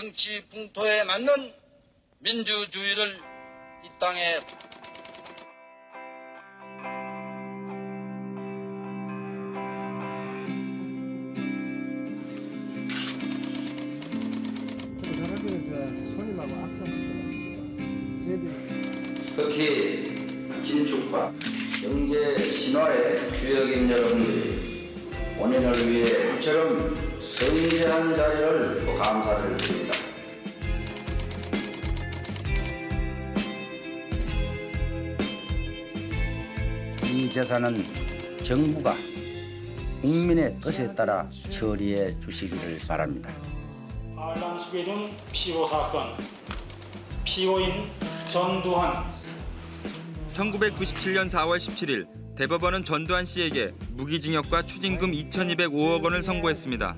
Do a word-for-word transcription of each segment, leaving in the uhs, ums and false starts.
정치 풍토에 맞는 민주주의를 이 땅에 특히 긴축과 경제 신화에 주역인 여러분들이 본인을 위해 모처럼 성의한 자리를 감사를 드립니다. 이 재산은 정부가 국민의 뜻에 따라 처리해 주시기를 바랍니다. 반란수괴등 피고 사건, 피고인 전두환. 천구백구십칠년 사월 십칠일 대법원은 전두환 씨에게 무기징역과 추징금 이천이백오억 원을 선고했습니다.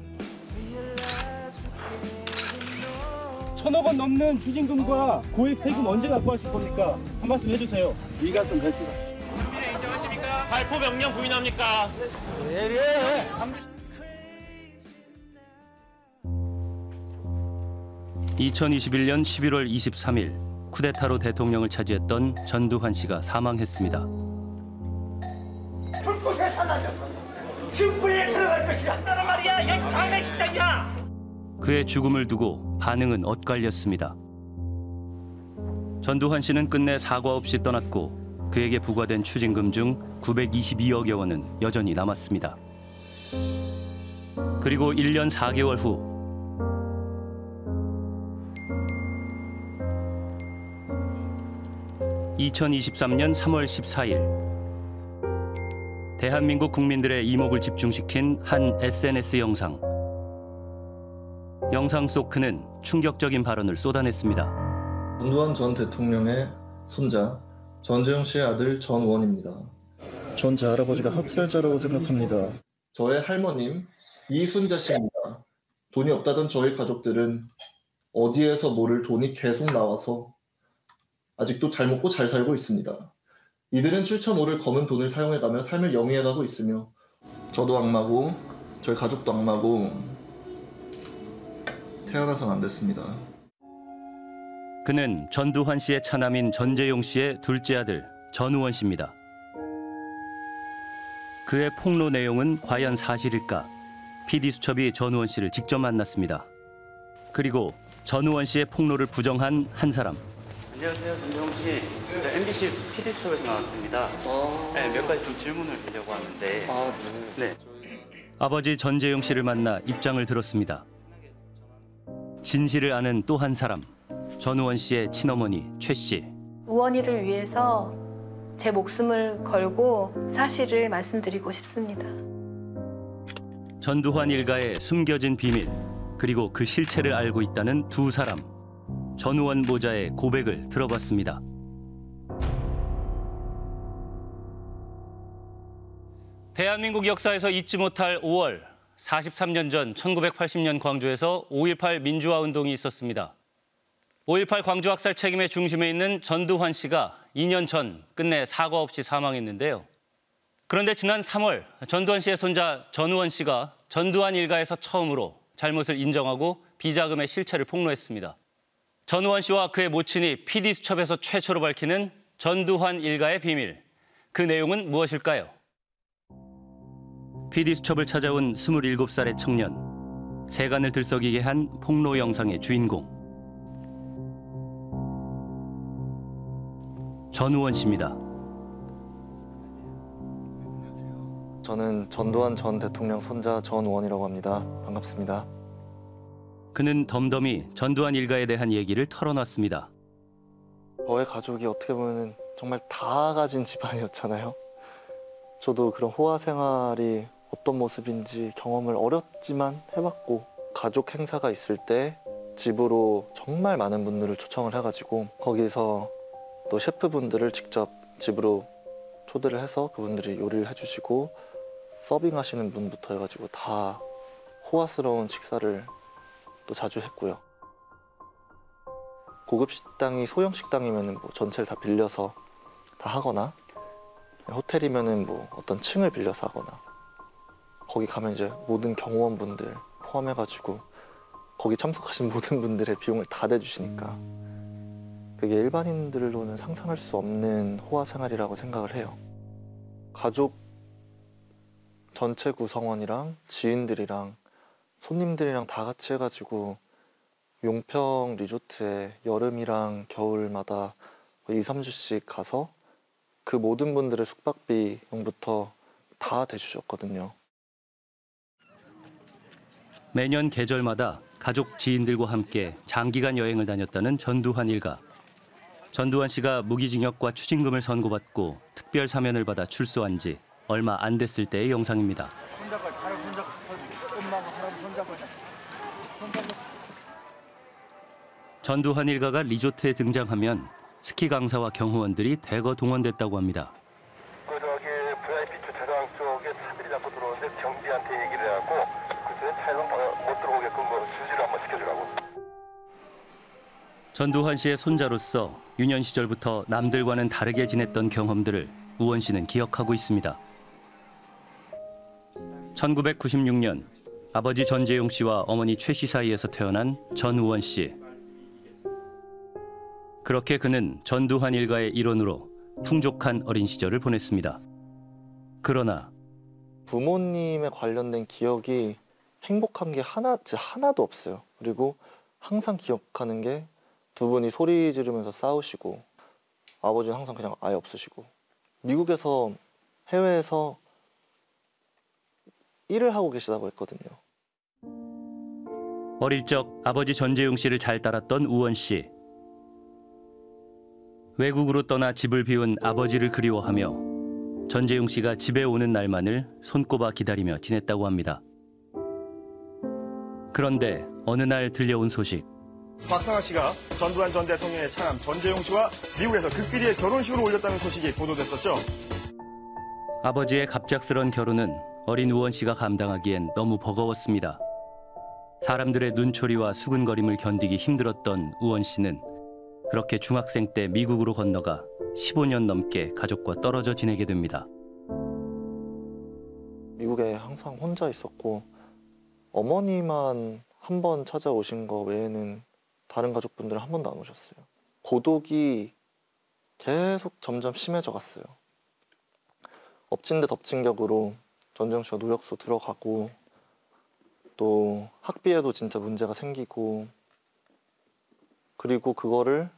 천억 원 넘는 추징금과 고액 세금 언제 납부하실 겁니까? 한 말씀 해주세요. 이 가슴 밝히라. 국민을 인정하십니까? 발포 명령 부인합니까? 예, 예. 이천이십일년 십일월 이십삼일. 쿠데타로 대통령을 차지했던 전두환 씨가 사망했습니다. 불꽃에 사라졌어. 죽불에 들어갈 것이 한다는 말이야. 여기 장례식장이야. 그의 죽음을 두고 반응은 엇갈렸습니다. 전두환 씨는 끝내 사과 없이 떠났고 그에게 부과된 추징금 중 구백이십이억여 원은 여전히 남았습니다. 그리고 일 년 사 개월 후 이천이십삼년 삼월 십사일 대한민국 국민들의 이목을 집중시킨 한 에스엔에스 영상. 영상 속 그는 충격적인 발언을 쏟아냈습니다. 전두환 전 대통령의 손자 전재용 씨의 아들 전우원입니다. 전 제 할아버지가 학살자라고 생각합니다. 저의 할머님 이순자 씨입니다. 돈이 없다던 저희 가족들은 어디에서 모를 돈이 계속 나와서 아직도 잘 먹고 잘 살고 있습니다. 이들은 출처 모를 검은 돈을 사용해가며 삶을 영위해가고 있으며 저도 악마고 저희 가족도 악마고 태어나서는 안 됐습니다. 그는 전두환 씨의 차남인 전재용 씨의 둘째 아들 전우원 씨입니다. 그의 폭로 내용은 과연 사실일까? 피디수첩이 전우원 씨를 직접 만났습니다. 그리고 전우원 씨의 폭로를 부정한 한 사람. 안녕하세요, 전재용 씨. 네. 엠비씨 피디수첩에서 나왔습니다. 아... 네, 몇 가지 좀 질문을 드리려고 하는데. 아, 네. 네. 아버지 전재용 씨를 만나 입장을 들었습니다. 진실을 아는 또 한 사람, 전우원 씨의 친어머니 최 씨. 우원이를 위해서 제 목숨을 걸고 사실을 말씀드리고 싶습니다. 전두환 일가의 숨겨진 비밀, 그리고 그 실체를 알고 있다는 두 사람. 전우원 모자의 고백을 들어봤습니다. 대한민국 역사에서 잊지 못할 오월, 사십삼 년 전 천구백팔십년 광주에서 오일팔 민주화운동이 있었습니다. 오일팔 광주 학살 책임의 중심에 있는 전두환 씨가 이 년 전 끝내 사과 없이 사망했는데요. 그런데 지난 삼월 전두환 씨의 손자 전우원 씨가 전두환 일가에서 처음으로 잘못을 인정하고 비자금의 실체를 폭로했습니다. 전우원 씨와 그의 모친이 피디수첩에서 최초로 밝히는 전두환 일가의 비밀. 그 내용은 무엇일까요? 피디수첩을 찾아온 스물일곱 살의 청년. 세간을 들썩이게 한 폭로 영상의 주인공. 전우원 씨입니다. 저는 전두환 전 대통령 손자 전우원이라고 합니다. 반갑습니다. 그는 덤덤히 전두환 일가에 대한 얘기를 털어놨습니다. 저의 가족이 어떻게 보면 정말 다 가진 집안이었잖아요. 저도 그런 호화 생활이 어떤 모습인지 경험을 어렸지만 해봤고 가족 행사가 있을 때 집으로 정말 많은 분들을 초청을 해가지고 거기서 또 셰프분들을 직접 집으로 초대를 해서 그분들이 요리를 해주시고 서빙하시는 분부터 해가지고 다 호화스러운 식사를 또 자주 했고요. 고급 식당이 소형 식당이면은 뭐 전체를 다 빌려서 다 하거나 호텔이면은 뭐 어떤 층을 빌려서 하거나 거기 가면 이제 모든 경호원분들 포함해가지고 거기 참석하신 모든 분들의 비용을 다 대주시니까 그게 일반인들로는 상상할 수 없는 호화 생활이라고 생각을 해요. 가족 전체 구성원이랑 지인들이랑 손님들이랑 다 같이 해가지고 용평 리조트에 여름이랑 겨울마다 이, 삼 주씩 가서 그 모든 분들의 숙박비용부터 다 대주셨거든요. 매년 계절마다 가족 지인들과 함께 장기간 여행을 다녔다는 전두환 일가. 전두환 씨가 무기징역과 추징금을 선고받고 특별 사면을 받아 출소한 지 얼마 안 됐을 때의 영상입니다. 전두환 일가가 리조트에 등장하면 스키 강사와 경호원들이 대거 동원됐다고 합니다. 그 저기 브이아이피 주차장 쪽에 차들이 자꾸 들어오는데 경비한테 얘기를 해갖고 그쪽에 차에서 못 들어오게끔 수지를 한번 시켜주라고. 전두환 씨의 손자로서 유년 시절부터 남들과는 다르게 지냈던 경험들을 우원 씨는 기억하고 있습니다. 천구백구십육 년 아버지 전재용 씨와 어머니 최 씨 사이에서 태어난 전우원 씨. 그렇게 그는 전두환 일가의 일원으로 풍족한 어린 시절을 보냈습니다. 그러나 부모님에 관련된 기억이 행복한 게 하나, 하나도 없어요. 그리고 항상 기억하는 게 두 분이 소리 지르면서 싸우시고 아버지는 항상 그냥 아예 없으시고 미국에서 해외에서 일을 하고 계시다고 했거든요. 어릴 적 아버지 전재용 씨를 잘 따랐던 우원 씨. 외국으로 떠나 집을 비운 아버지를 그리워하며 전재용 씨가 집에 오는 날만을 손꼽아 기다리며 지냈다고 합니다. 그런데 어느 날 들려온 소식. 박상아 씨가 전두환 전 대통령의 차남 전재용 씨와 미국에서 극비리에 결혼식으로 올렸다는 소식이 보도됐었죠. 아버지의 갑작스런 결혼은 어린 우원 씨가 감당하기엔 너무 버거웠습니다. 사람들의 눈초리와 수근거림을 견디기 힘들었던 우원 씨는 그렇게 중학생 때 미국으로 건너가 십오 년 넘게 가족과 떨어져 지내게 됩니다. 미국에 항상 혼자 있었고 어머니만 한 번 찾아오신 거 외에는 다른 가족분들은 한 번도 안 오셨어요. 고독이 계속 점점 심해져 갔어요. 엎친 데 덮친 격으로 전재용 씨가 노력소 들어가고 또 학비에도 진짜 문제가 생기고 그리고 그거를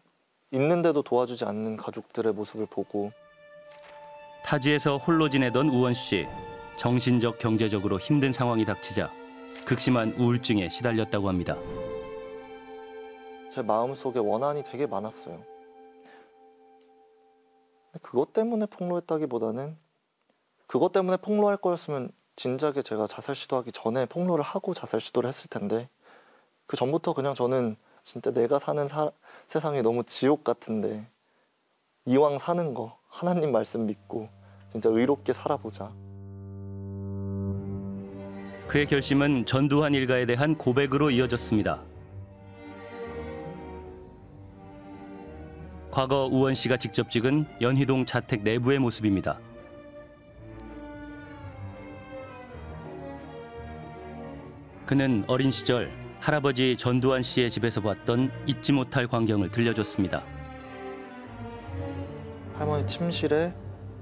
있는데도 도와주지 않는 가족들의 모습을 보고 타지에서 홀로 지내던 우원 씨. 정신적, 경제적으로 힘든 상황이 닥치자 극심한 우울증에 시달렸다고 합니다. 제 마음속에 원한이 되게 많았어요. 그것 때문에 폭로했다기보다는 그것 때문에 폭로할 거였으면 진작에 제가 자살 시도하기 전에 폭로를 하고 자살 시도를 했을 텐데 그 전부터 그냥 저는 진짜 내가 사는 사, 세상이 너무 지옥 같은데 이왕 사는 거 하나님 말씀 믿고 진짜 의롭게 살아보자. 그의 결심은 전두환 일가에 대한 고백으로 이어졌습니다. 과거 우원 씨가 직접 찍은 연희동 자택 내부의 모습입니다. 그는 어린 시절 할아버지 전두환 씨의 집에서 봤던 잊지 못할 광경을 들려줬습니다. 할머니 침실에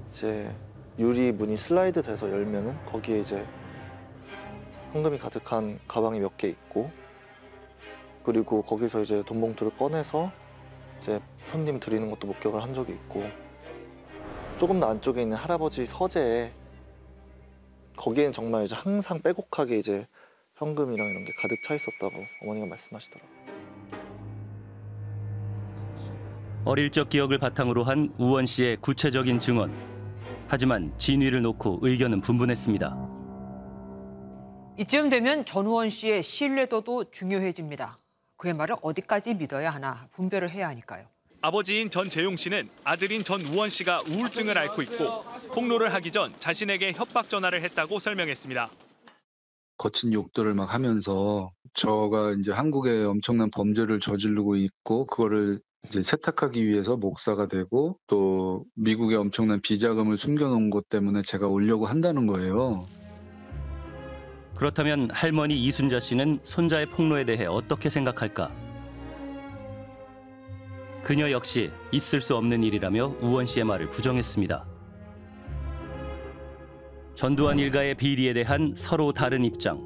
이제 유리 문이 슬라이드 돼서 열면은 거기에 이제 현금이 가득한 가방이 몇 개 있고 그리고 거기서 이제 돈봉투를 꺼내서 이제 손님 드리는 것도 목격을 한 적이 있고 조금 더 안쪽에 있는 할아버지 서재에 거기에는 정말 이제 항상 빼곡하게 이제 현금이랑 이런 게 가득 차 있었다고 어머니가 말씀하시더라고요. 어릴 적 기억을 바탕으로 한 우원 씨의 구체적인 증언. 하지만 진위를 놓고 의견은 분분했습니다. 이쯤 되면 전우원 씨의 신뢰도도 중요해집니다. 그의 말을 어디까지 믿어야 하나 분별을 해야 하니까요. 아버지인 전재용 씨는 아들인 전우원 씨가 우울증을 앓고 있고 폭로를 하기 전 자신에게 협박 전화를 했다고 설명했습니다. 거친 욕설을 막 하면서 저가 이제 한국에 엄청난 범죄를 저지르고 있고 그거를 이제 세탁하기 위해서 목사가 되고 또 미국에 엄청난 비자금을 숨겨놓은 것 때문에 제가 오려고 한다는 거예요. 그렇다면 할머니 이순자 씨는 손자의 폭로에 대해 어떻게 생각할까? 그녀 역시 있을 수 없는 일이라며 우원 씨의 말을 부정했습니다. 전두환 일가의 비리에 대한 서로 다른 입장.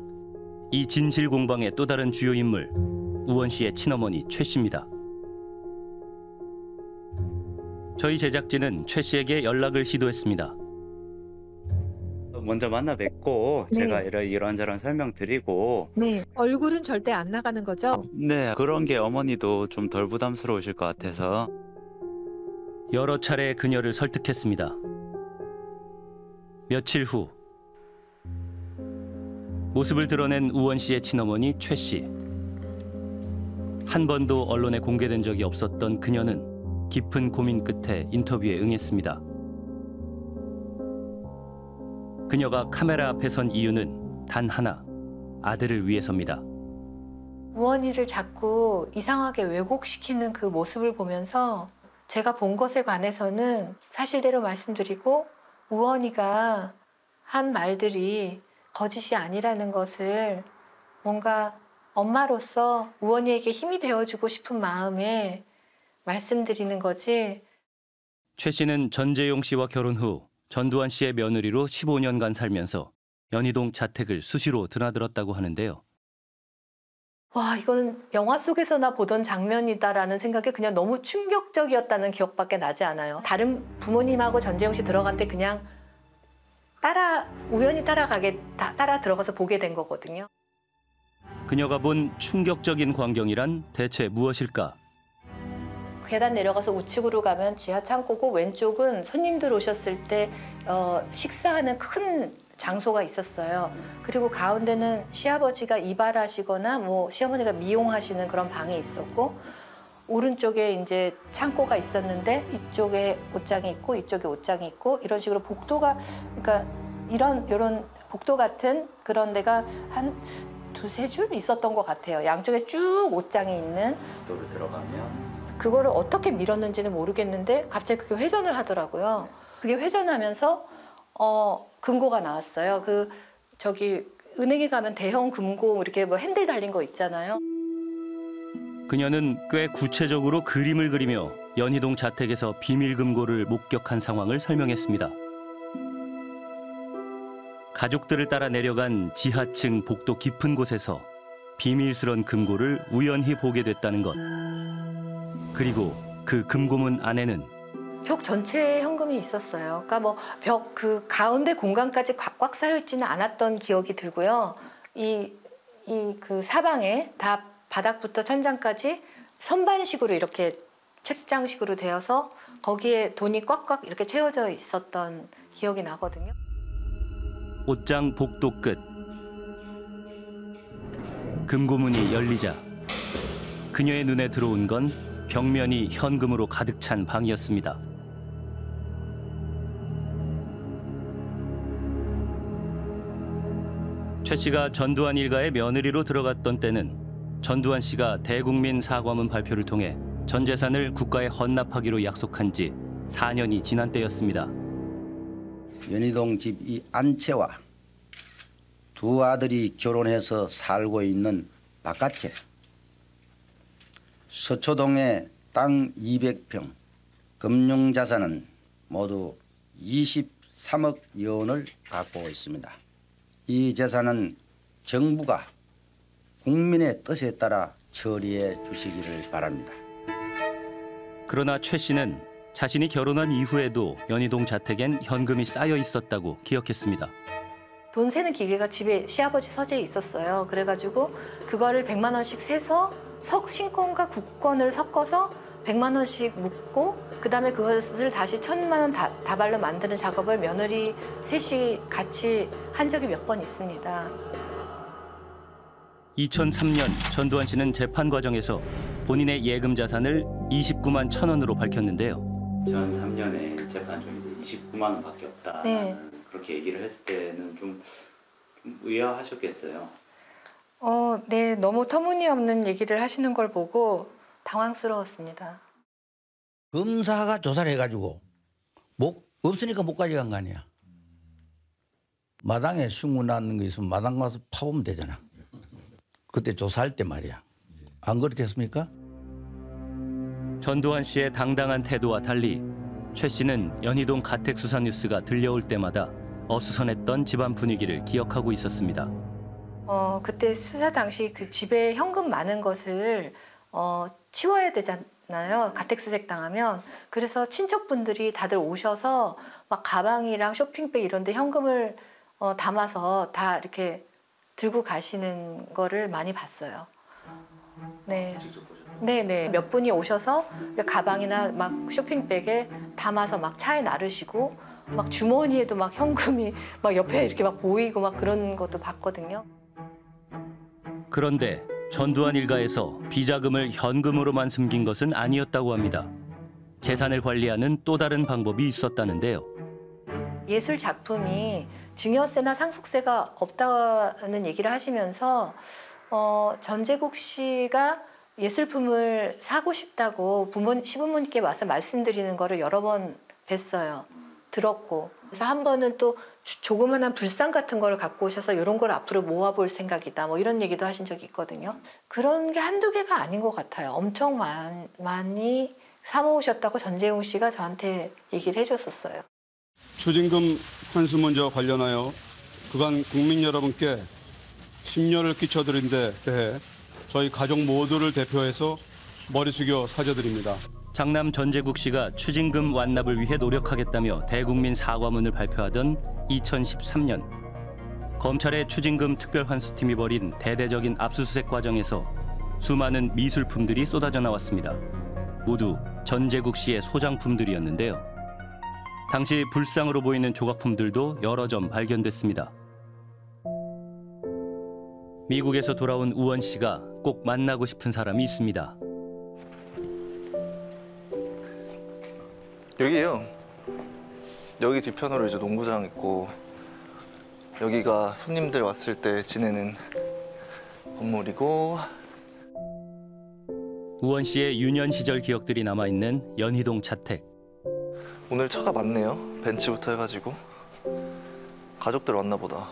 이 진실 공방의 또 다른 주요 인물, 우원 씨의 친어머니 최 씨입니다. 저희 제작진은 최 씨에게 연락을 시도했습니다. 먼저 만나 뵙고 네. 제가 이런 이런저런 설명드리고 네. 얼굴은 절대 안 나가는 거죠? 네, 그런 게 어머니도 좀 덜 부담스러우실 것 같아서 여러 차례 그녀를 설득했습니다. 며칠 후 모습을 드러낸 우원 씨의 친어머니 최 씨. 한 번도 언론에 공개된 적이 없었던 그녀는 깊은 고민 끝에 인터뷰에 응했습니다. 그녀가 카메라 앞에 선 이유는 단 하나, 아들을 위해서입니다. 우원이를 자꾸 이상하게 왜곡시키는 그 모습을 보면서 제가 본 것에 관해서는 사실대로 말씀드리고 우원이가 한 말들이 거짓이 아니라는 것을 뭔가 엄마로서 우원이에게 힘이 되어주고 싶은 마음에 말씀드리는 거지. 최 씨는 전재용 씨와 결혼 후 전두환 씨의 며느리로 십오 년간 살면서 연희동 자택을 수시로 드나들었다고 하는데요. 와, 이건 영화 속에서나 보던 장면이다라는 생각에 그냥 너무 충격적이었다는 기억밖에 나지 않아요. 다른 부모님하고 전재용 씨 들어간 때 그냥 따라 우연히 따라가게 다, 따라 들어가서 보게 된 거거든요. 그녀가 본 충격적인 광경이란 대체 무엇일까? 계단 내려가서 우측으로 가면 지하 창고고 왼쪽은 손님들 오셨을 때 어, 식사하는 큰 장소가 있었어요. 그리고 가운데는 시아버지가 이발하시거나 뭐 시어머니가 미용하시는 그런 방이 있었고 오른쪽에 이제 창고가 있었는데 이쪽에 옷장이 있고 이쪽에 옷장이 있고 이런 식으로 복도가 그러니까 이런 이런 복도 같은 그런 데가 한 두세 줄 있었던 것 같아요. 양쪽에 쭉 옷장이 있는 복도로 들어가면 그거를 어떻게 밀었는지는 모르겠는데 갑자기 그게 회전을 하더라고요. 그게 회전하면서 어 금고가 나왔어요. 그 저기 은행에 가면 대형 금고 이렇게 뭐 핸들 달린 거 있잖아요. 그녀는 꽤 구체적으로 그림을 그리며 연희동 자택에서 비밀 금고를 목격한 상황을 설명했습니다. 가족들을 따라 내려간 지하층 복도 깊은 곳에서 비밀스런 금고를 우연히 보게 됐다는 것. 그리고 그 금고문 안에는 벽 전체에 현금이 있었어요. 그러니까 뭐 벽 그 가운데 공간까지 꽉꽉 쌓여 있지는 않았던 기억이 들고요. 이 이 그 사방에 다 바닥부터 천장까지 선반식으로 이렇게 책장식으로 되어서 거기에 돈이 꽉꽉 이렇게 채워져 있었던 기억이 나거든요. 옷장 복도 끝. 금고문이 열리자 그녀의 눈에 들어온 건 벽면이 현금으로 가득 찬 방이었습니다. 최 씨가 전두환 일가의 며느리로 들어갔던 때는 전두환 씨가 대국민 사과문 발표를 통해 전 재산을 국가에 헌납하기로 약속한 지 사 년이 지난 때였습니다. 연희동 집 이 안채와 두 아들이 결혼해서 살고 있는 바깥채, 서초동의 땅 이백 평, 금융자산은 모두 이십삼억 여원을 갖고 있습니다. 이 재산은 정부가 국민의 뜻에 따라 처리해 주시기를 바랍니다. 그러나 최 씨는 자신이 결혼한 이후에도 연희동 자택엔 현금이 쌓여 있었다고 기억했습니다. 돈 세는 기계가 집에 시아버지 서재에 있었어요. 그래가지고 그거를 백만 원씩 세서 신권과 국권을 섞어서 백만 원씩 묶고 그다음에 그것을 다시 천만 원 다발로 만드는 작업을 며느리 셋이 같이 한 적이 몇 번 있습니다. 이천삼 년 전두환 씨는 재판 과정에서 본인의 예금 자산을 이십구만 천 원으로 밝혔는데요. 이천삼 년에 재판 중에 이십구만 원밖에 없다. 네. 그렇게 얘기를 했을 때는 좀, 좀 의아하셨겠어요. 어, 네, 너무 터무니없는 얘기를 하시는 걸 보고 당황스러웠습니다. 검사가 조사를 해가지고 못 없으니까 못 가져간 거 아니야. 마당에 식물 낳는 거 있으면 마당 가서 파보면 되잖아. 그때 조사할 때 말이야. 안 그렇겠습니까? 전두환 씨의 당당한 태도와 달리 최 씨는 연희동 가택 수사 뉴스가 들려올 때마다 어수선했던 집안 분위기를 기억하고 있었습니다. 어, 그때 수사 당시 그 집에 현금 많은 것을 어, 치워야 되잖아요. 가택수색 당하면. 그래서 친척분들이 다들 오셔서 막 가방이랑 쇼핑백 이런 데 현금을 어, 담아서 다 이렇게 들고 가시는 거를 많이 봤어요. 네. 네네. 몇 분이 오셔서 가방이나 막 쇼핑백에 담아서 막 차에 나르시고 막 주머니에도 막 현금이 막 옆에 이렇게 막 보이고 막 그런 것도 봤거든요. 그런데 전두환 일가에서 비자금을 현금으로만 숨긴 것은 아니었다고 합니다. 재산을 관리하는 또 다른 방법이 있었다는데요. 예술 작품이 증여세나 상속세가 없다는 얘기를 하시면서 어, 전재국 씨가 예술품을 사고 싶다고 부모, 시부모님께 와서 말씀드리는 거를 여러 번 뵀어요. 들었고. 그래서 한 번은 또 조그만한 불상 같은 걸 갖고 오셔서 이런 걸 앞으로 모아볼 생각이다. 뭐 이런 얘기도 하신 적이 있거든요. 그런 게 한두 개가 아닌 것 같아요. 엄청 많, 많이 사모으셨다고 전재용 씨가 저한테 얘기를 해줬었어요. 추징금 환수 문제와 관련하여 그간 국민 여러분께 심려를 끼쳐드린 데 대해 저희 가족 모두를 대표해서 머리 숙여 사죄드립니다. 장남 전재국 씨가 추징금 완납을 위해 노력하겠다며 대국민 사과문을 발표하던 이천십삼 년. 검찰의 추징금 특별환수팀이 벌인 대대적인 압수수색 과정에서 수많은 미술품들이 쏟아져 나왔습니다. 모두 전재국 씨의 소장품들이었는데요. 당시 불상으로 보이는 조각품들도 여러 점 발견됐습니다. 미국에서 돌아온 우원 씨가 꼭 만나고 싶은 사람이 있습니다. 여기요. 여기 뒤편으로 이제 농구장 있고 여기가 손님들 왔을 때 지내는 건물이고. 우원 씨의 유년 시절 기억들이 남아있는 연희동 자택. 오늘 차가 많네요. 벤츠부터 해가지고. 가족들 왔나 보다.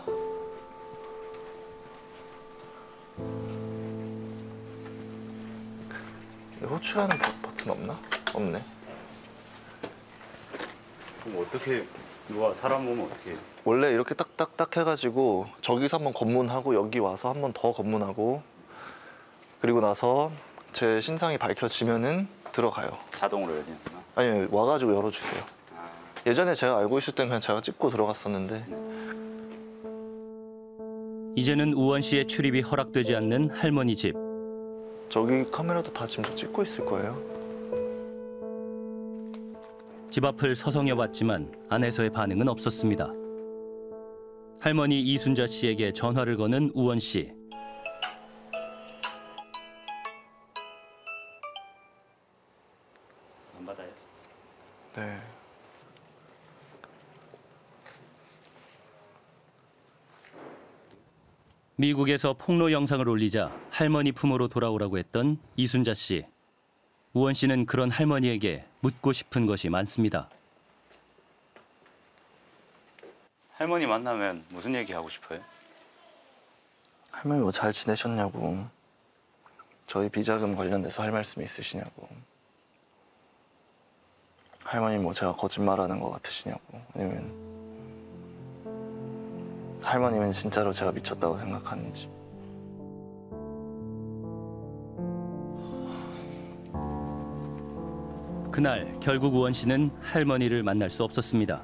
호출하는 버튼 없나? 없네. 그럼 어떻게 누가 사람 보면 어떻게 해요? 원래 이렇게 딱딱딱 해가지고 저기서 한번 검문하고 여기 와서 한번 더 검문하고 그리고 나서 제 신상이 밝혀지면은 들어가요. 자동으로 열리나? 아니요, 와가지고 열어주세요. 아... 예전에 제가 알고 있을 땐 그냥 제가 찍고 들어갔었는데. 이제는 우원 씨의 출입이 허락되지 않는 할머니 집. 저기 카메라도 다 지금 찍고 있을 거예요. 집 앞을 서성여봤지만 아내서의 반응은 없었습니다. 할머니 이순자 씨에게 전화를 거는 우원 씨. 안 받아요? 네. 미국에서 폭로 영상을 올리자 할머니 품으로 돌아오라고 했던 이순자 씨. 우원 씨는 그런 할머니에게 묻고 싶은 것이 많습니다. 할머니 만나면 무슨 얘기하고 싶어요? 할머니 뭐 잘 지내셨냐고. 저희 비자금 관련돼서 할 말씀이 있으시냐고. 할머니 뭐 제가 거짓말하는 것 같으시냐고. 아니면 할머니는 진짜로 제가 미쳤다고 생각하는지. 그날 결국 우원 씨는 할머니를 만날 수 없었습니다.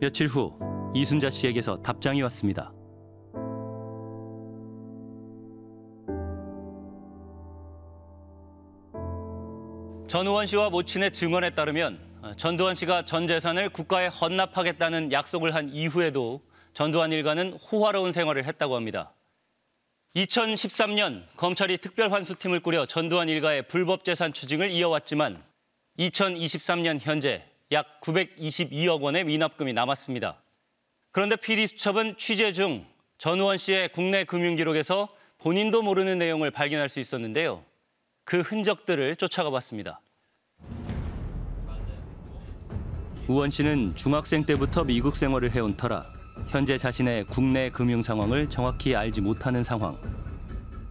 며칠 후 이순자 씨에게서 답장이 왔습니다. 전우원 씨와 모친의 증언에 따르면 전두환 씨가 전 재산을 국가에 헌납하겠다는 약속을 한 이후에도 전두환 일가는 호화로운 생활을 했다고 합니다. 이천십삼 년 검찰이 특별환수팀을 꾸려 전두환 일가의 불법 재산 추징을 이어왔지만 이천이십삼 년 현재 약 구백이십이억 원의 미납금이 남았습니다. 그런데 피디수첩은 취재 중 전우원 씨의 국내 금융기록에서 본인도 모르는 내용을 발견할 수 있었는데요. 그 흔적들을 쫓아가 봤습니다. 우원 씨는 중학생 때부터 미국 생활을 해온 터라 현재 자신의 국내 금융 상황을 정확히 알지 못하는 상황.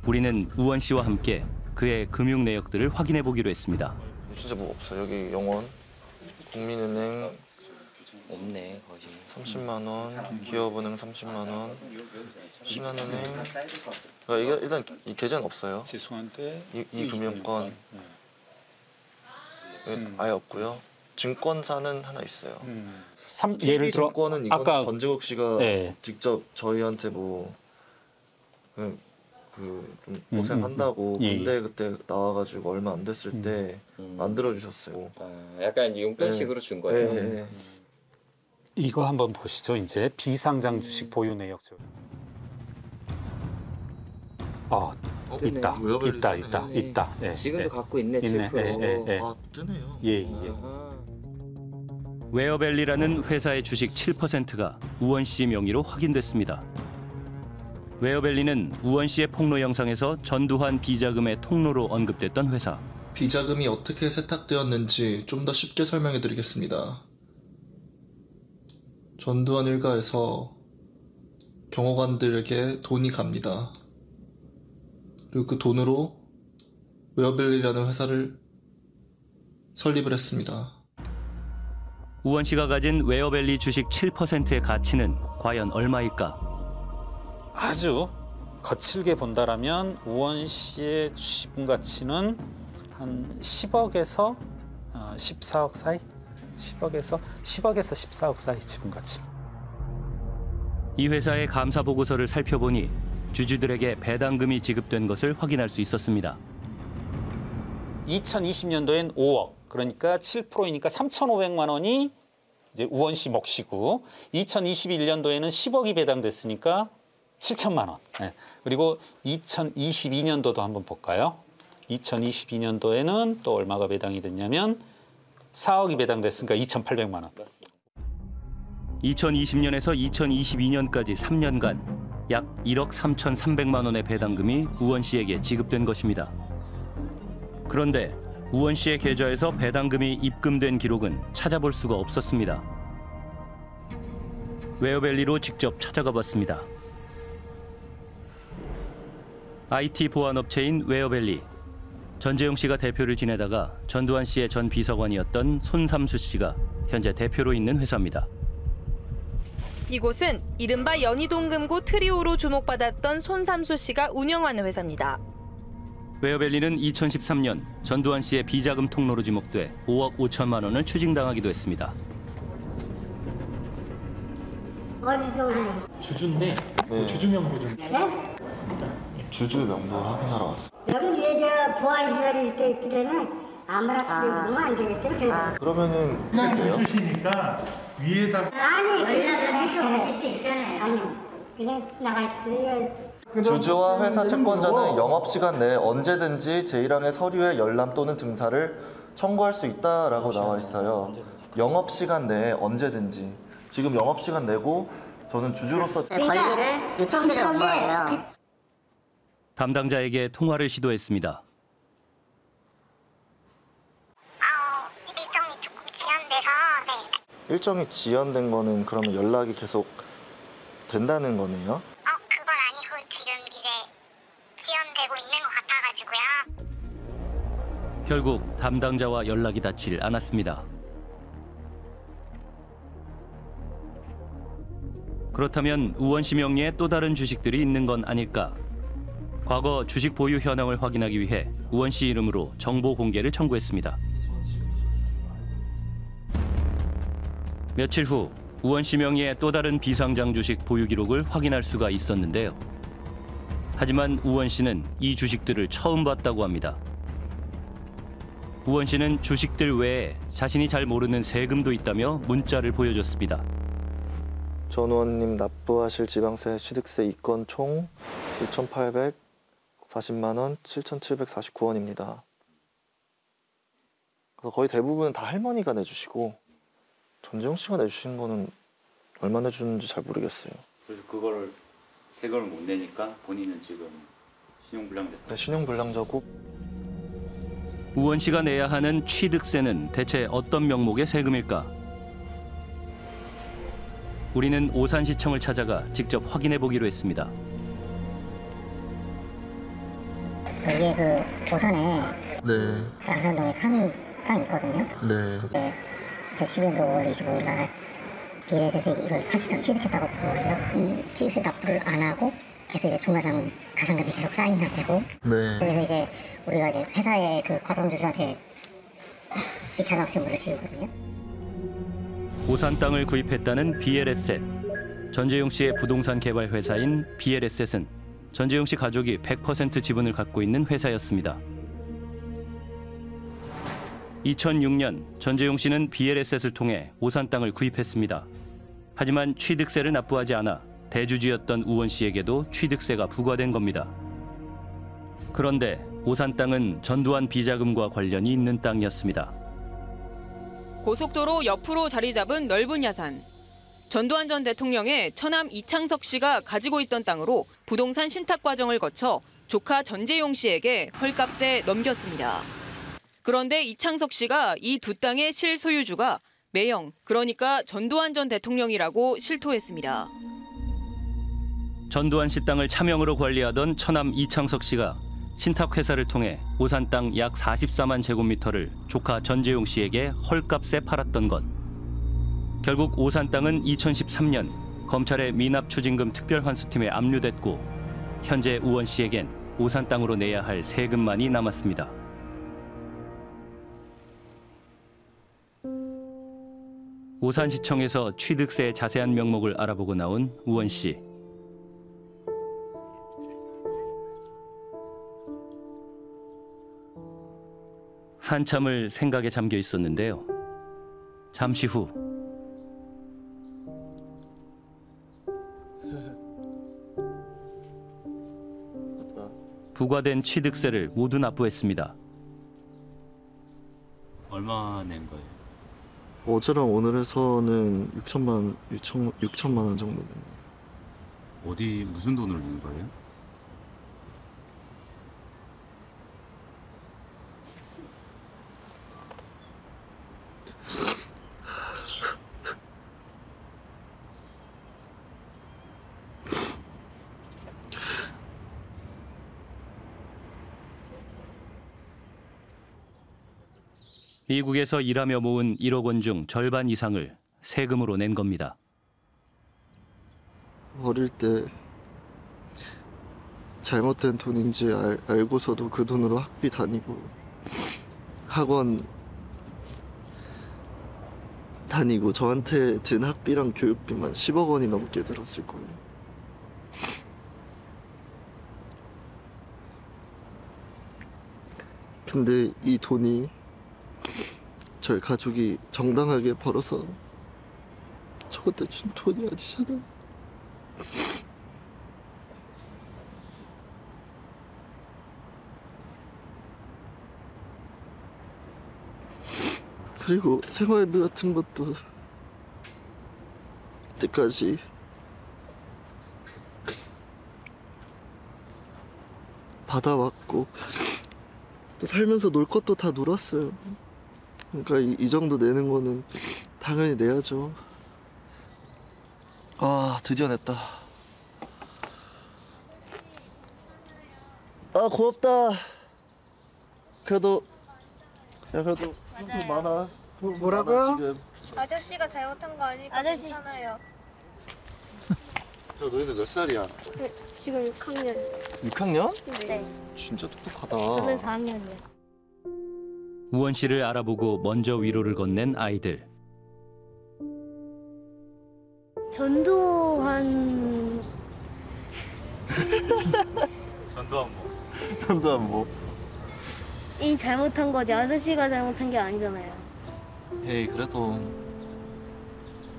우리는 우원 씨와 함께 그의 금융 내역들을 확인해 보기로 했습니다. 진짜 뭐 없어. 여기 영원, 국민은행 없네. 거의 삼십만 원, 기업은행 삼십만 원, 신한은행. 그러니까 이게 일단 이 계좌는 없어요. 지수한테 이, 이 금융권 음. 아예 없고요. 증권사는 하나 있어요. 음. 삼, 예를 들어 증권은 이건 아까 전재욱 씨가 네. 직접 저희한테 뭐 그냥 그 좀 고생한다고 음, 음, 음. 군대 예. 그때 나와가지고 얼마 안 됐을 때 음. 만들어 주셨어요. 아, 약간 용돈식으로 네. 준 거예요. 네. 음. 이거 한번 보시죠. 이제 비상장 주식 음. 보유 내역. 어, 어 있다, 있다, 있다, 있다, 있다. 예, 지금도 예. 갖고 있네. 있네. 예, 예, 예. 아, 뜨네요. 예, 예. 아. 웨어밸리라는 회사의 주식 칠 퍼센트가 우원 씨 명의로 확인됐습니다. 웨어밸리는 우원 씨의 폭로 영상에서 전두환 비자금의 통로로 언급됐던 회사. 비자금이 어떻게 세탁되었는지 좀 더 쉽게 설명해드리겠습니다. 전두환 일가에서 경호관들에게 돈이 갑니다. 그리고 그 돈으로 웨어밸리라는 회사를 설립을 했습니다. 우원 씨가 가진 웨어밸리 주식 칠 퍼센트의 가치는 과연 얼마일까? 아주 거칠게 본다라면 우원 씨의 지분 가치는 한 십억에서 십사억 사이, 십억에서 십억에서 십사억 사이 지분 가치. 이 회사의 감사 보고서를 살펴보니 주주들에게 배당금이 지급된 것을 확인할 수 있었습니다. 이천이십 년도엔 오억, 그러니까 칠 퍼센트이니까 삼천오백만 원이 이제 우원 씨 몫이고, 이천이십일 년도에는 십억이 배당됐으니까 칠천만 원. 네. 그리고 이천이십이 년도도 한번 볼까요? 이천이십이 년도에는 또 얼마가 배당이 됐냐면 사억이 배당됐으니까 이천팔백만 원. 이천이십 년에서 이천이십이 년까지 삼 년간 약 일억 삼천삼백만 원의 배당금이 우원 씨에게 지급된 것입니다. 그런데 우원 씨의 계좌에서 배당금이 입금된 기록은 찾아볼 수가 없었습니다. 웨어밸리로 직접 찾아가 봤습니다. 아이티 보안업체인 웨어밸리. 전재용 씨가 대표를 지내다가 전두환 씨의 전 비서관이었던 손삼수 씨가 현재 대표로 있는 회사입니다. 이곳은 이른바 연희동 금고 트리오로 주목받았던 손삼수 씨가 운영하는 회사입니다. 웨어밸리는 이천십삼 년 전두환 씨의 비자금 통로로 지목돼 오억 오천만 원을 추징당하기도 했습니다. 어디서 오는? 주주인데 네. 주주 명부 좀. 네? 맞습니다. 주주 명부를 확인하러 왔어요. 여기 예전 보안시설이 때 있기 때문에 아무나 그러면 안 되겠죠? 아. 그러면은 주주시니까. 위에다 아니 연락을 해서 수 있잖아요. 아니 그냥 나가시요. 주주와 회사 채권자는 영업시간 내에 언제든지 제일 항의 서류의 열람 또는 등사를 청구할 수 있다라고 나와 있어요. 영업시간 내에 언제든지. 지금 영업시간 내고 저는 주주로서 관리를 요청드려온 거예요. 담당자에게 통화를 시도했습니다. 아, 일정이 조금 지연돼서 네. 일정이 지연된 거는 그러면 연락이 계속 된다는 거네요? 어, 그건 아니고 지금 이제 지연되고 있는 것 같아가지고요. 결국 담당자와 연락이 닿질 않았습니다. 그렇다면 우원 씨 명의의 또 다른 주식들이 있는 건 아닐까? 과거 주식 보유 현황을 확인하기 위해 우원 씨 이름으로 정보 공개를 청구했습니다. 며칠 후 우원 씨 명의의 또 다른 비상장 주식 보유 기록을 확인할 수가 있었는데요. 하지만 우원 씨는 이 주식들을 처음 봤다고 합니다. 우원 씨는 주식들 외에 자신이 잘 모르는 세금도 있다며 문자를 보여줬습니다. 전우원님 납부하실 지방세, 취득세 이건 총 이천팔백사십만 원, 칠천칠백사십구 원입니다. 거의 대부분은 다 할머니가 내주시고 전재용 씨가 내주신 거는 얼마 내주는지 잘 모르겠어요. 그래서 그걸 세금을 못 내니까 본인은 지금 신용불량자고. 네, 신용불량자고. 우원 씨가 내야 하는 취득세는 대체 어떤 명목의 세금일까? 우리는 오산시청을 찾아가 직접 확인해보기로 했습니다. 이게 그 오산에 네. 양산동에 사는 땅이 있거든요. 네. 네. 저 십이년도 오월 이십오일 날 비엘에셋에 이걸 사실상 취득했다고 보거든요. 음, 취득세 납부를 안 하고 계속 이제 중과상 가산금이 계속 쌓인 상태고. 네. 그래서 이제 우리가 이제 회사의 그 과점주주한테 이차 납세물을 지우거든요. 오산 땅을 구입했다는 비엘에셋. 전재용 씨의 부동산 개발 회사인 비엘에셋은 전재용 씨 가족이 백 퍼센트 지분을 갖고 있는 회사였습니다. 이천육년 전재용 씨는 비엘에셋을 통해 오산 땅을 구입했습니다. 하지만 취득세를 납부하지 않아 대주주였던 우원 씨에게도 취득세가 부과된 겁니다. 그런데 오산 땅은 전두환 비자금과 관련이 있는 땅이었습니다. 고속도로 옆으로 자리 잡은 넓은 야산. 전두환 전 대통령의 처남 이창석 씨가 가지고 있던 땅으로 부동산 신탁 과정을 거쳐 조카 전재용 씨에게 헐값에 넘겼습니다. 그런데 이창석 씨가 이 두 땅의 실소유주가 매영, 그러니까 전두환 전 대통령이라고 실토했습니다. 전두환 씨 땅을 차명으로 관리하던 처남 이창석 씨가 신탁회사를 통해 오산 땅 약 사십사만 제곱미터를 조카 전재용 씨에게 헐값에 팔았던 것. 결국 오산 땅은 이천십삼년 검찰의 미납추징금 특별환수팀에 압류됐고 현재 우원 씨에겐 오산 땅으로 내야 할 세금만이 남았습니다. 오산시청에서 취득세의 자세한 명목을 알아보고 나온 우원 씨. 한참을 생각에 잠겨 있었는데요. 잠시 후. 부과된 취득세를 모두 납부했습니다. 얼마 낸 거예요? 어제랑 오늘 해서는 육천만, 육천, 육천만 원 정도 됩니다. 어디 무슨 돈을 낸 거예요? 미국에서 일하며 모은 일억 원 중 절반 이상을 세금으로 낸 겁니다. 어릴 때 잘못된 돈인지 알, 알고서도 그 돈으로 학비 다니고 학원 다니고 저한테 든 학비랑 교육비만 십억 원이 넘게 들었을 거예요. 근데 이 돈이 저희 가족이 정당하게 벌어서 저한테 준 돈이 아니잖아. 그리고 생활비 같은 것도 그때까지 받아왔고 또 살면서 놀 것도 다 놀았어요. 그러니까 이, 이 정도 내는 거는 당연히 내야죠. 아, 드디어 냈다. 아, 고맙다. 그래도 야, 그래도 돈 많아. 뭐, 뭐라고요? 지금. 아저씨가 잘못한 거 아니니까 아저씨. 괜찮아요. 야, 너희들 몇 살이야? 네, 지금 육학년. 육학년? 네. 진짜 똑똑하다. 저는 사학년이요. 우원 씨를 알아보고 먼저 위로를 건넨 아이들. 전두환... 전두환 뭐? 전두환 뭐? 이 잘못한 거지. 아저씨가 잘못한 게 아니잖아요. 에이, 그래도...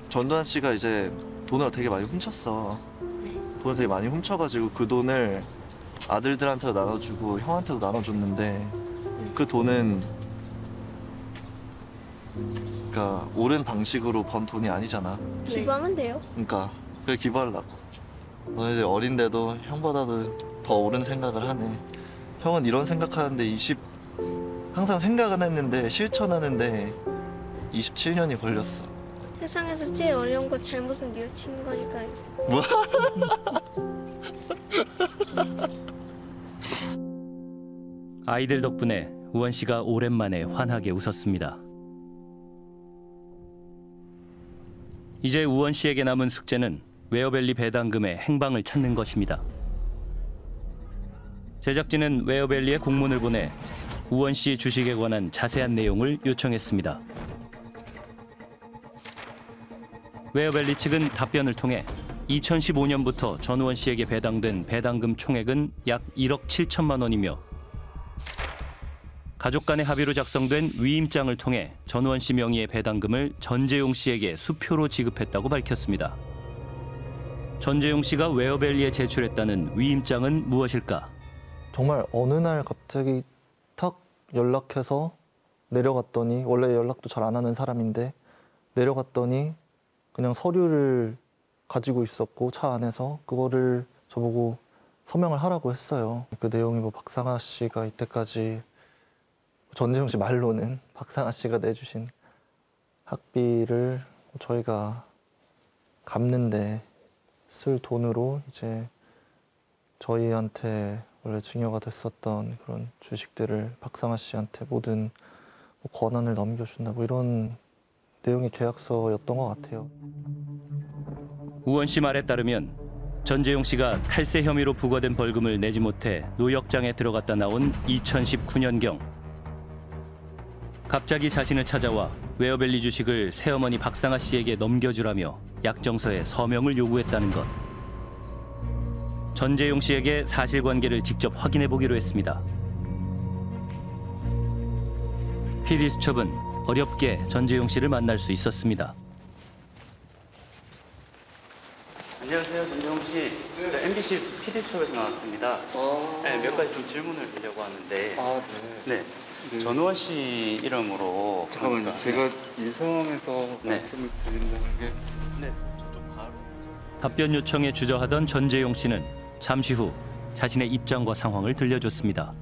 전두환 씨가 이제 돈을 되게 많이 훔쳤어. 네. 돈을 되게 많이 훔쳐가지고 그 돈을 아들들한테도 나눠주고 형한테도 나눠줬는데 그 돈은 그러니까 옳은 방식으로 번 돈이 아니잖아. 기부하면 돼요. 그러니까 그래, 기부하려고. 너네들 어린데도 형보다도 더 옳은 생각을 하네. 형은 이런 생각하는데 이십 항상 생각은 했는데 실천하는데 이십칠년이 걸렸어. 세상에서 제일 어려운 거 잘못은 뉘우치는 거니까요. 뭐? 아이들 덕분에 우원 씨가 오랜만에 환하게 웃었습니다. 이제 우원 씨에게 남은 숙제는 웨어밸리 배당금의 행방을 찾는 것입니다. 제작진은 웨어밸리에 공문을 보내 우원 씨 주식에 관한 자세한 내용을 요청했습니다. 웨어밸리 측은 답변을 통해 이천십오 년부터 전우원 씨에게 배당된 배당금 총액은 약 일억 칠천만 원이며 가족 간의 합의로 작성된 위임장을 통해 전우원 씨 명의의 배당금을 전재용 씨에게 수표로 지급했다고 밝혔습니다. 전재용 씨가 웨어밸리에 제출했다는 위임장은 무엇일까? 정말 어느 날 갑자기 탁 연락해서 내려갔더니, 원래 연락도 잘 안 하는 사람인데 내려갔더니 그냥 서류를 가지고 있었고 차 안에서 그거를 저보고 서명을 하라고 했어요. 그 내용이 뭐 박상아 씨가 이때까지, 전재용 씨 말로는 박상아 씨가 내주신 학비를 저희가 갚는데 쓸 돈으로 이제 저희한테 원래 증여가 됐었던 그런 주식들을 박상아 씨한테 모든 뭐 권한을 넘겨준다, 뭐 이런 내용이 계약서였던 것 같아요. 우원 씨 말에 따르면 전재용 씨가 탈세 혐의로 부과된 벌금을 내지 못해 노역장에 들어갔다 나온 이천십구 년경 갑자기 자신을 찾아와 웨어밸리 주식을 새어머니 박상아 씨에게 넘겨주라며 약정서에 서명을 요구했다는 것. 전재용 씨에게 사실관계를 직접 확인해 보기로 했습니다. 피디수첩은 어렵게 전재용 씨를 만날 수 있었습니다. 안녕하세요, 전재용 씨. 네. 엠비씨 피디수첩에서 나왔습니다. 아 네, 몇 가지 좀 질문을 드리려고 하는데. 아, 네. 네. 네. 전우원 씨 이름으로. 잠깐만요. 그러니까. 제가 이 상황에서 네. 말씀을 드린다는 게. 네. 저쪽 바로. 답변 요청에 주저하던 전재용 씨는 잠시 후 자신의 입장과 상황을 들려줬습니다.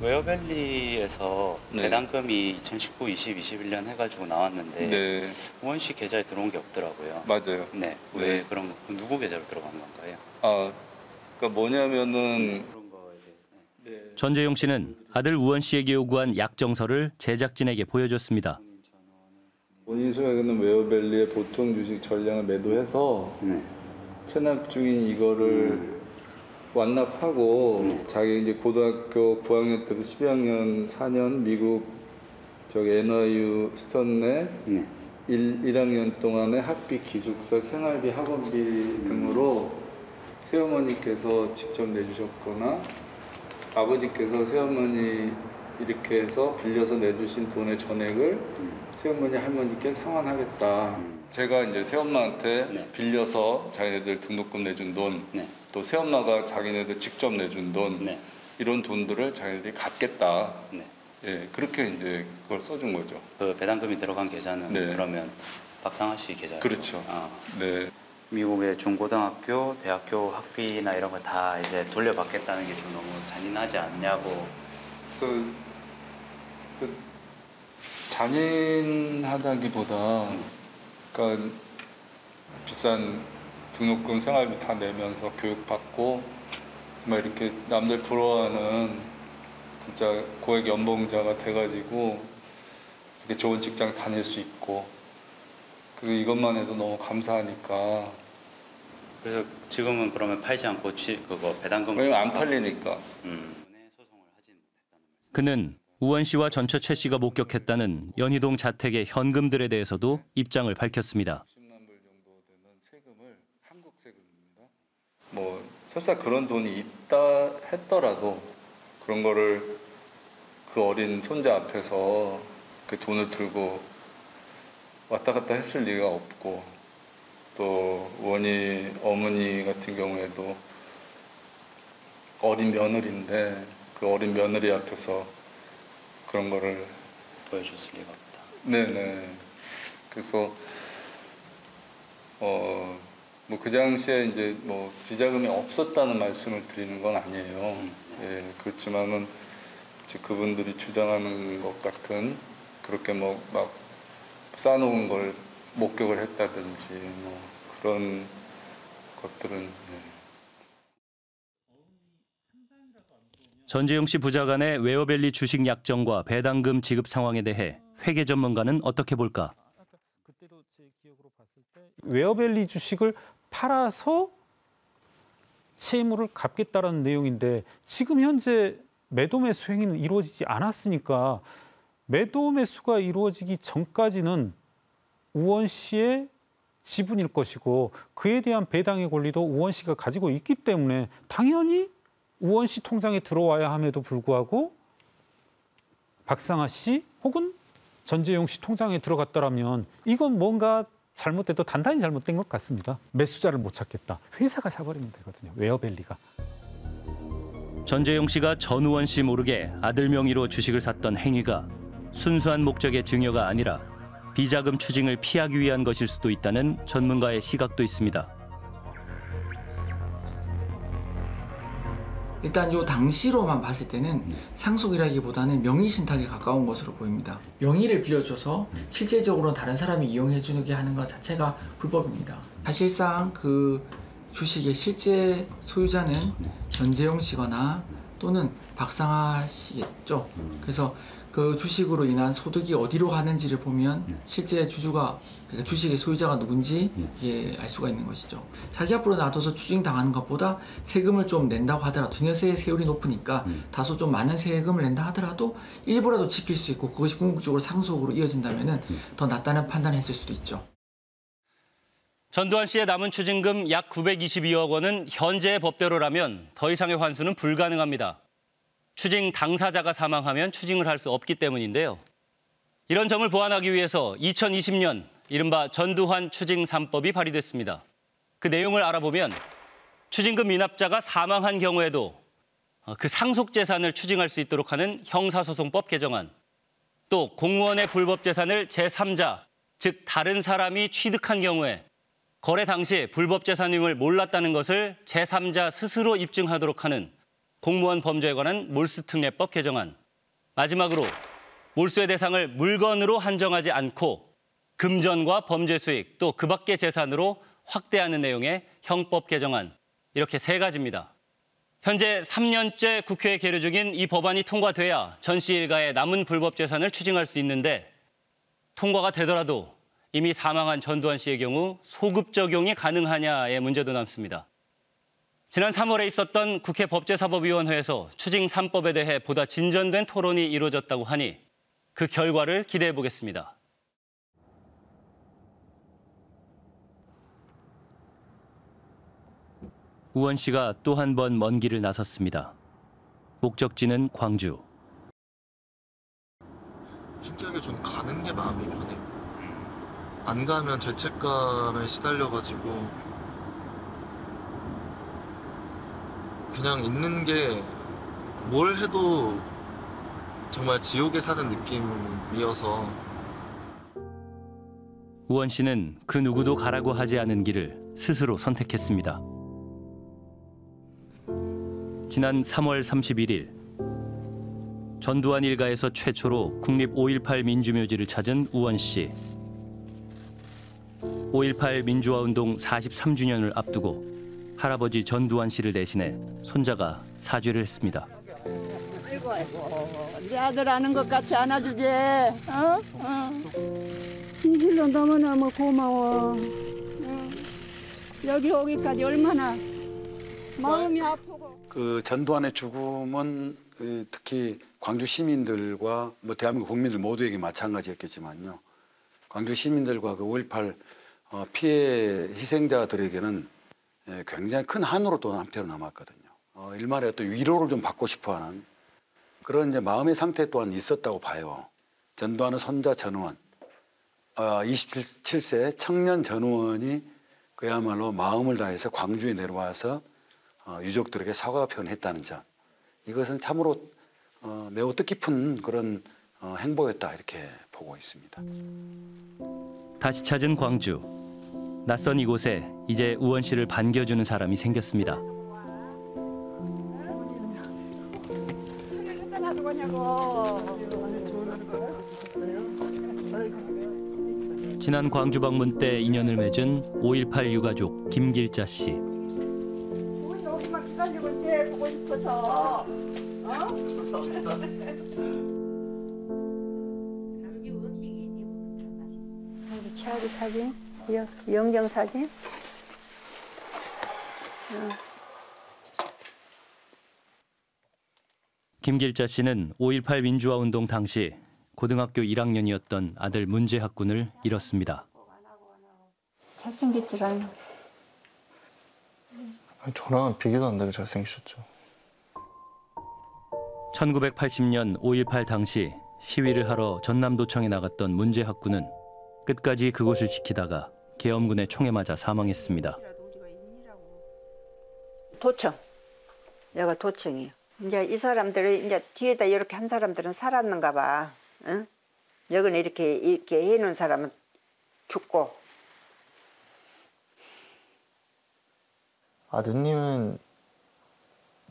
웨어밸리에서 네. 배당금이 이천십구, 이십, 이십일 년 해가지고 나왔는데 네. 우원 씨 계좌에 들어온 게 없더라고요. 맞아요. 네. 왜 네. 그런 누구 계좌로 들어간 건가요? 아, 그러니까 뭐냐면은 네. 전재용 씨는 아들 우원 씨에게 요구한 약정서를 제작진에게 보여줬습니다. 본인 소유는 웨어밸리의 보통 주식 전량을 매도해서 네. 체납 중인 이거를. 음. 완납하고 네. 자기 이제 고등학교 구 학년 때부터 십이 학년 사 년 미국 저기 엔아이유 스턴네 네. 일 학년 동안의 학비, 기숙사, 생활비, 학원비 음. 등으로 새어머니께서 직접 내주셨거나 아버지께서 새어머니 이렇게 해서 빌려서 내주신 돈의 전액을 음. 새어머니, 할머니께 상환하겠다. 음. 제가 이제 새엄마한테 네. 빌려서 자기네들 등록금 내준 돈 네. 또 새엄마가 자기네들 직접 내준 돈 네. 이런 돈들을 자기네들이 갚겠다. 네. 예, 그렇게 이제 그걸 써준 거죠. 그 배당금이 들어간 계좌는 네. 그러면 박상아 씨 계좌예요? 그렇죠. 아. 네. 미국의 중고등학교, 대학교 학비나 이런 거 다 이제 돌려받겠다는 게 좀 너무 잔인하지 않냐고. 그, 그 잔인하다기보다 그러니까 비싼 등록금 생활비 다 내면서 교육받고 막 이렇게 남들 부러워하는 진짜 고액 연봉자가 돼가지고 이렇게 좋은 직장 다닐 수 있고 그 이것만 해도 너무 감사하니까. 그래서 지금은 그러면 팔지 않고 취, 그거 배당금. 왜냐면 안 팔리니까. 음. 그는 우원 씨와 전처 최 씨가 목격했다는 연희동 자택의 현금들에 대해서도 입장을 밝혔습니다. 십만 불 정도 되는 세금을 한국 세금입니다. 뭐 설사 그런 돈이 있다 했더라도 그런 거를 그 어린 손자 앞에서 그 돈을 들고 왔다 갔다 했을 리가 없고 또 우원이 어머니 같은 경우에도 어린 며느리인데 그 어린 며느리 앞에서 그런 거를 보여줬을 리가 없다. 네네. 그래서 어 뭐 그 당시에 이제 뭐 비자금이 없었다는 말씀을 드리는 건 아니에요. 예, 그렇지만은 그분들이 주장하는 것 같은 그렇게 뭐 막 쌓아놓은 걸 목격을 했다든지 뭐 그런 것들은. 전재용 씨 부자간의 웨어밸리 주식 약정과 배당금 지급 상황에 대해 회계 전문가는 어떻게 볼까? 웨어밸리 주식을 팔아서 채무를 갚겠다라는 내용인데 지금 현재 매도 매수 행위는 이루어지지 않았으니까 매도 매수가 이루어지기 전까지는 우원 씨의 지분일 것이고 그에 대한 배당의 권리도 우원 씨가 가지고 있기 때문에 당연히 우원 씨 통장에 들어와야 함에도 불구하고 박상아 씨 혹은 전재용 씨 통장에 들어갔다라면 이건 뭔가 잘못돼도 단단히 잘못된 것 같습니다. 매수자를 못 찾겠다. 회사가 사버리면 되거든요. 웨어밸리가. 전재용 씨가 전우원 씨 모르게 아들 명의로 주식을 샀던 행위가 순수한 목적의 증여가 아니라 비자금 추징을 피하기 위한 것일 수도 있다는 전문가의 시각도 있습니다. 일단 요 당시로만 봤을 때는 상속이라기보다는 명의신탁에 가까운 것으로 보입니다. 명의를 빌려줘서 실제적으로 다른 사람이 이용해주게 하는 것 자체가 불법입니다. 사실상 그 주식의 실제 소유자는 전재용 씨거나 또는 박상아 씨겠죠. 그래서 그 주식으로 인한 소득이 어디로 가는지를 보면 실제 주주가, 그러니까 주식의 소유자가 누군지 이게 알 수가 있는 것이죠. 자기 앞으로 놔둬서 추징당하는 것보다 세금을 좀 낸다고 하더라도 증여세 세율이 높으니까 다소 좀 많은 세금을 낸다 하더라도 일부라도 지킬 수 있고 그것이 궁극적으로 상속으로 이어진다면 더 낫다는 판단을 했을 수도 있죠. 전두환 씨의 남은 추징금 약 구백이십이억 원은 현재의 법대로라면 더 이상의 환수는 불가능합니다. 추징 당사자가 사망하면 추징을 할 수 없기 때문인데요. 이런 점을 보완하기 위해서 이천이십 년 이른바 전두환 추징 삼 법이 발의됐습니다. 그 내용을 알아보면 추징금 미납자가 사망한 경우에도 그 상속 재산을 추징할 수 있도록 하는 형사소송법 개정안, 또 공무원의 불법 재산을 제삼자, 즉 다른 사람이 취득한 경우에 거래 당시 불법 재산임을 몰랐다는 것을 제삼자 스스로 입증하도록 하는 공무원 범죄에 관한 몰수특례법 개정안, 마지막으로 몰수의 대상을 물건으로 한정하지 않고 금전과 범죄 수익, 또 그 밖의 재산으로 확대하는 내용의 형법 개정안, 이렇게 세 가지입니다. 현재 삼 년째 국회에 계류 중인 이 법안이 통과돼야 전 씨 일가의 남은 불법 재산을 추징할 수 있는데 통과가 되더라도 이미 사망한 전두환 씨의 경우 소급 적용이 가능하냐의 문제도 남습니다. 지난 삼월에 있었던 국회 법제사법위원회에서 추징 삼 법에 대해 보다 진전된 토론이 이루어졌다고 하니 그 결과를 기대해 보겠습니다. 우원 씨가 또 한 번 먼 길을 나섰습니다. 목적지는 광주. 심지어 좀 가는 게 마음이 편해. 안 가면 죄책감에 시달려가지고 그냥 있는 게 뭘 해도 정말 지옥에 사는 느낌이어서. 우원 씨는 그 누구도 가라고 하지 않은 길을 스스로 선택했습니다. 지난 삼월 삼십일일 전두환 일가에서 최초로 국립 오일팔 민주묘지를 찾은 우원 씨. 오일팔 민주화운동 사십삼 주년을 앞두고 할아버지 전두환 씨를 대신해 손자가 사죄를 했습니다. 아이고 아이고, 네 아들 아는 것 같이 안아주지. 어? 어. 힘들어 너무나 뭐 고마워. 어. 여기 오기까지 얼마나 마음이 아프고. 그 전두환의 죽음은 특히 광주 시민들과 뭐 대한민국 국민들 모두에게 마찬가지였겠지만요. 광주 시민들과 그 오일팔 피해 희생자들에게는 굉장히 큰 한으로 또 한편으로 남았거든요. 일말의 어떤 위로를 좀 받고 싶어하는 그런 이제 마음의 상태 또한 있었다고 봐요. 전두환의 손자 전우원, 이십칠 세 청년 전우원이 그야말로 마음을 다해서 광주에 내려와서 유족들에게 사과 표현했다는 점, 이것은 참으로 매우 뜻깊은 그런 행보였다, 이렇게 보고 있습니다. 다시 찾은 광주. 낯선 이곳에 이제 우원 씨를 반겨주는 사람이 생겼습니다. 지난 광주 방문 때 인연을 맺은 오일팔 유가족 김길자 씨. 우리 여기만 기다리고 이제 보고 싶어서. 어? 최하고 사진, 영, 영정 사진. 어. 김길자 씨는 오일팔 민주화운동 당시 고등학교 일 학년이었던 아들 문재학 군을 잃었습니다. 잘생길 줄 알고. 저랑 비교도 안 되게 잘생기셨죠. 천구백팔십 년 오일팔 당시 시위를 하러 전남도청에 나갔던 문재학 군은 끝까지 그곳을 지키다가 계엄군의 총에 맞아 사망했습니다. 도청, 내가 도청이에요. 이제 이 사람들이 이제 뒤에다 이렇게 한 사람들은 살았는가 봐. 응? 여기는 이렇게 이렇게 해놓은 사람은 죽고. 아드님은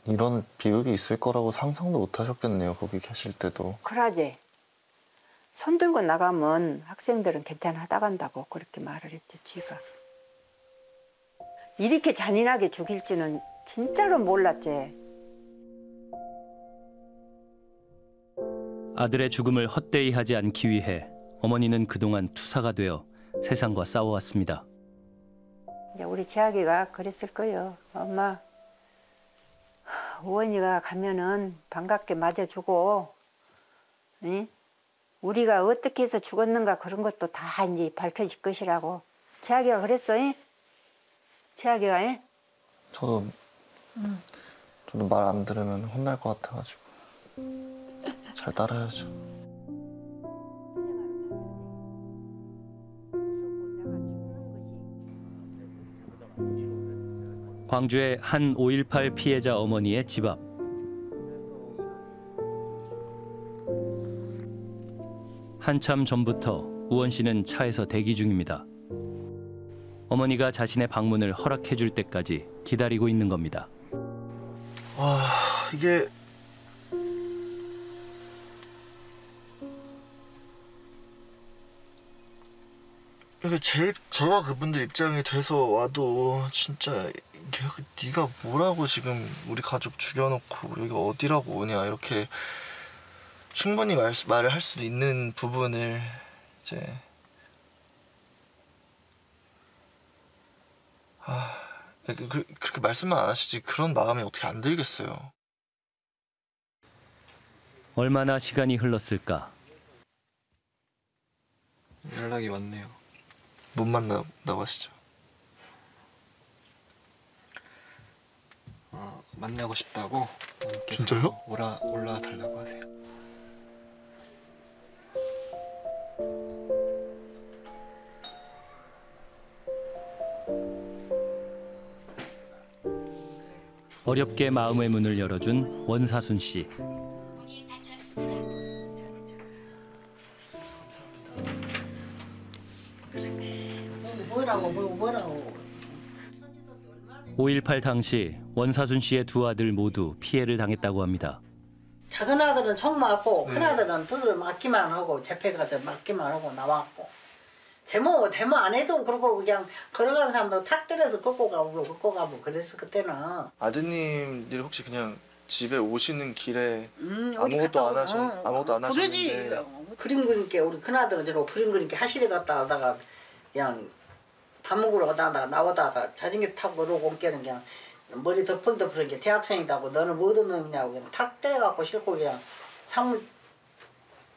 이런 비극이 있을 거라고 상상도 못 하셨겠네요. 거기 계실 때도. 그러지. 손 들고 나가면 학생들은 괜찮하다 간다고 그렇게 말을 했죠, 지가. 이렇게 잔인하게 죽일지는 진짜로 몰랐지. 아들의 죽음을 헛되이 하지 않기 위해 어머니는 그동안 투사가 되어 세상과 싸워왔습니다. 이제 우리 재학이가 그랬을 거예요. 엄마, 우원이가 가면은 반갑게 맞아주고, 응? 우리가 어떻게 해서 죽었는가 그런 것도 다 이제 밝혀질 것이라고. 최하기가 그랬어. 최하기가. 저도 응. 저도 말 안 들으면 혼날 것 같아가지고 잘 따라야죠. 광주의 한 오일팔 피해자 어머니의 집 앞. 한참 전부터 우원 씨는 차에서 대기 중입니다. 어머니가 자신의 방문을 허락해 줄 때까지 기다리고 있는 겁니다. 와, 이게 이게 제, 제가 그분들 입장이 돼서 와도 진짜 네가 뭐라고 지금 우리 가족 죽여놓고 여기 어디라고 오냐 이렇게 충분히 말, 말을 할 수도 있는 부분을 이제 아 그, 그렇게 말씀만 안 하시지 그런 마음이 어떻게 안 들겠어요. 얼마나 시간이 흘렀을까. 연락이 왔네요. 못 만난다고 하시죠. 어, 만나고 싶다고. 진짜요? 올라 올라 달라고 하세요. 어렵게 마음의 문을 열어준 원사순 씨. 오일팔 당시 원사순 씨의 두 아들 모두 피해를 당했다고 합니다. 작은 아들은 총 맞고 큰 아들은 두들 맞기만 하고 재패 가서 맞기만 하고 나왔고. 제모 대모 안 해도 그렇고 그냥 걸어가는 사람들 탁 때려서 꺾고 가고 꺾고 가고 그랬어 그때는. 아드님들 혹시 그냥 집에 오시는 길에 음, 아무것도 안 하셨 어, 아무것도 안 하셨는데 그림 그리게 우리 큰 아들은 저로 그림 그리게 하시러 갔다 하다가 그냥 밥 먹으러 가다가 나오다가 자전거 타고 오고 오기는 그냥 머리 덮을덮을 게 대학생이다고 너는 뭐 얻어놓냐고 그냥 탁 때려갖고 싫고 그냥 상무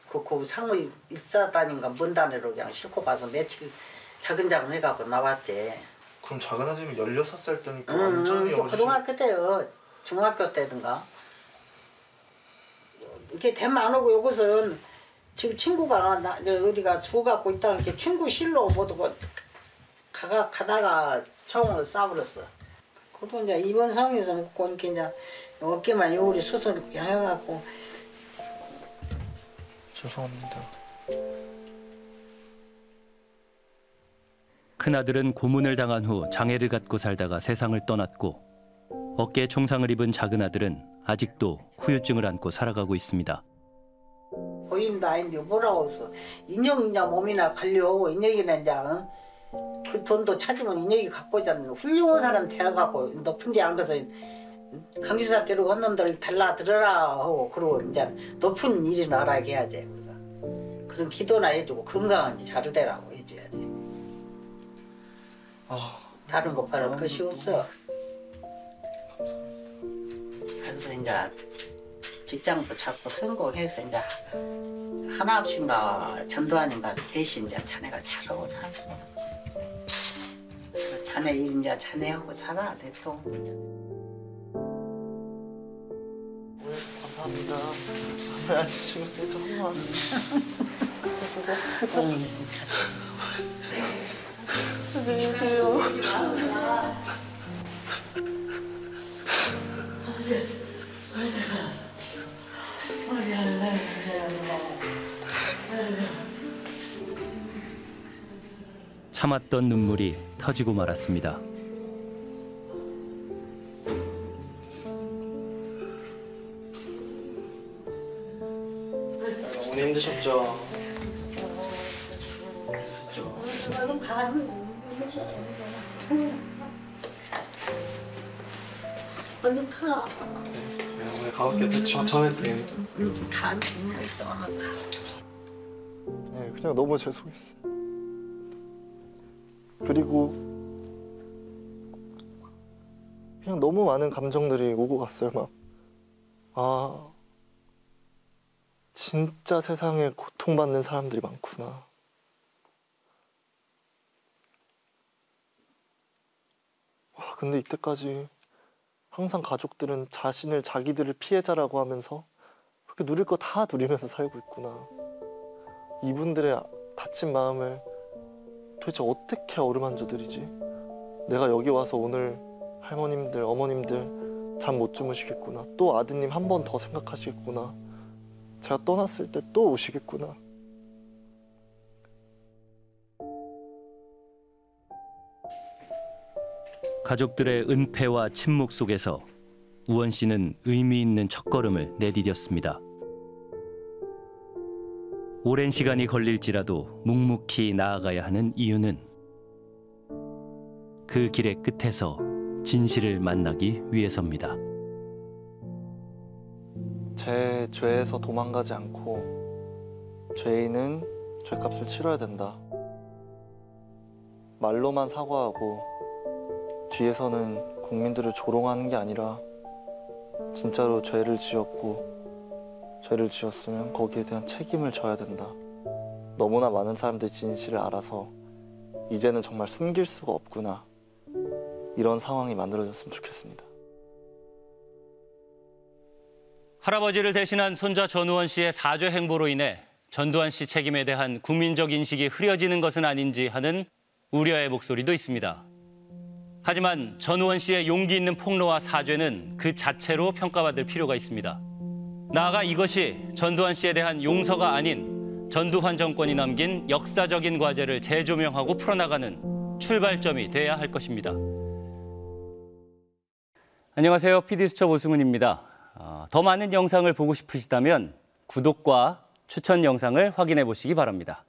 그, 그 상무 일사단인가 문단으로 그냥 싣고 가서 며칠 자근자근 해갖고 나왔지. 그럼 작은 아줌이 열여섯 살 때니까 음, 완전히 어리신. 고등학교 때요. 중학교 때든가. 이렇게 대만 안 오고 여기서는 지금 친구가 나, 어디가 죽어갖고 있다가 이렇게 친구 실로 못 오고 가가, 가다가 총을 쏴버렸어. 그것도 이제 이번 상황에서 먹고 이렇게 이제 어깨만 요리 수술 양해갖고 죄송합니다. 큰아들은 고문을 당한 후 장애를 갖고 살다가 세상을 떠났고 어깨에 총상을 입은 작은아들은 아직도 후유증을 안고 살아가고 있습니다. 노인도 아닌데 뭐라고 해서 인형이나 몸이나 갈려 인형이나 이제 그 돈도 찾으면 인형이 갖고 자면 훌륭한 사람 대학하고 높은 데 안 가서 강지사 데리고 한 놈들 달라 들어라 하고 그러고 이제 높은 일을 알아게 해야 돼. 우리가 그런 기도나 해주고 건강한지 잘 되라고 해줘야 돼. 아, 다른 거 바랄 것이 없어. 감사합니다. 그래서 이제 직장도 찾고 성공해서 이제 하나없인가 전두환인가 대신 이제 자네가 잘하고 살았어. 자네 일 이제 자네하고 살아 대통령. 감사합니다. 아니, 지금 진짜 한번. 선생님, 세요. 참았던 눈물이 터지고 말았습니다. 힘드셨죠? 얼른 가. 오늘 가볍게 대충 전해드리네. 가. 네, 그냥 너무 죄송했어요. 그리고 그냥 너무 많은 감정들이 오고 갔어요. 막 아. 진짜 세상에 고통받는 사람들이 많구나. 와, 근데 이때까지 항상 가족들은 자신을 자기들을 피해자라고 하면서 그렇게 누릴 거 다 누리면서 살고 있구나. 이분들의 다친 마음을 도대체 어떻게 어루만져드리지? 내가 여기 와서 오늘 할머님들, 어머님들 잠 못 주무시겠구나. 또 아드님 한 번 더 생각하시겠구나. 제가 떠났을 때 또 우시겠구나. 가족들의 은폐와 침묵 속에서 우원 씨는 의미 있는 첫걸음을 내디뎠습니다. 오랜 시간이 걸릴지라도 묵묵히 나아가야 하는 이유는 그 길의 끝에서 진실을 만나기 위해서입니다. 제 죄에서 도망가지 않고 죄인은 죄값을 치러야 된다. 말로만 사과하고 뒤에서는 국민들을 조롱하는 게 아니라 진짜로 죄를 지었고 죄를 지었으면 거기에 대한 책임을 져야 된다. 너무나 많은 사람들이 진실을 알아서 이제는 정말 숨길 수가 없구나. 이런 상황이 만들어졌으면 좋겠습니다. 할아버지를 대신한 손자 전우원 씨의 사죄 행보로 인해 전두환 씨 책임에 대한 국민적 인식이 흐려지는 것은 아닌지 하는 우려의 목소리도 있습니다. 하지만 전우원 씨의 용기 있는 폭로와 사죄는 그 자체로 평가받을 필요가 있습니다. 나아가 이것이 전두환 씨에 대한 용서가 아닌 전두환 정권이 남긴 역사적인 과제를 재조명하고 풀어나가는 출발점이 돼야 할 것입니다. 안녕하세요. 피디수첩 오승훈입니다. 더 많은 영상을 보고 싶으시다면 구독과 추천 영상을 확인해 보시기 바랍니다.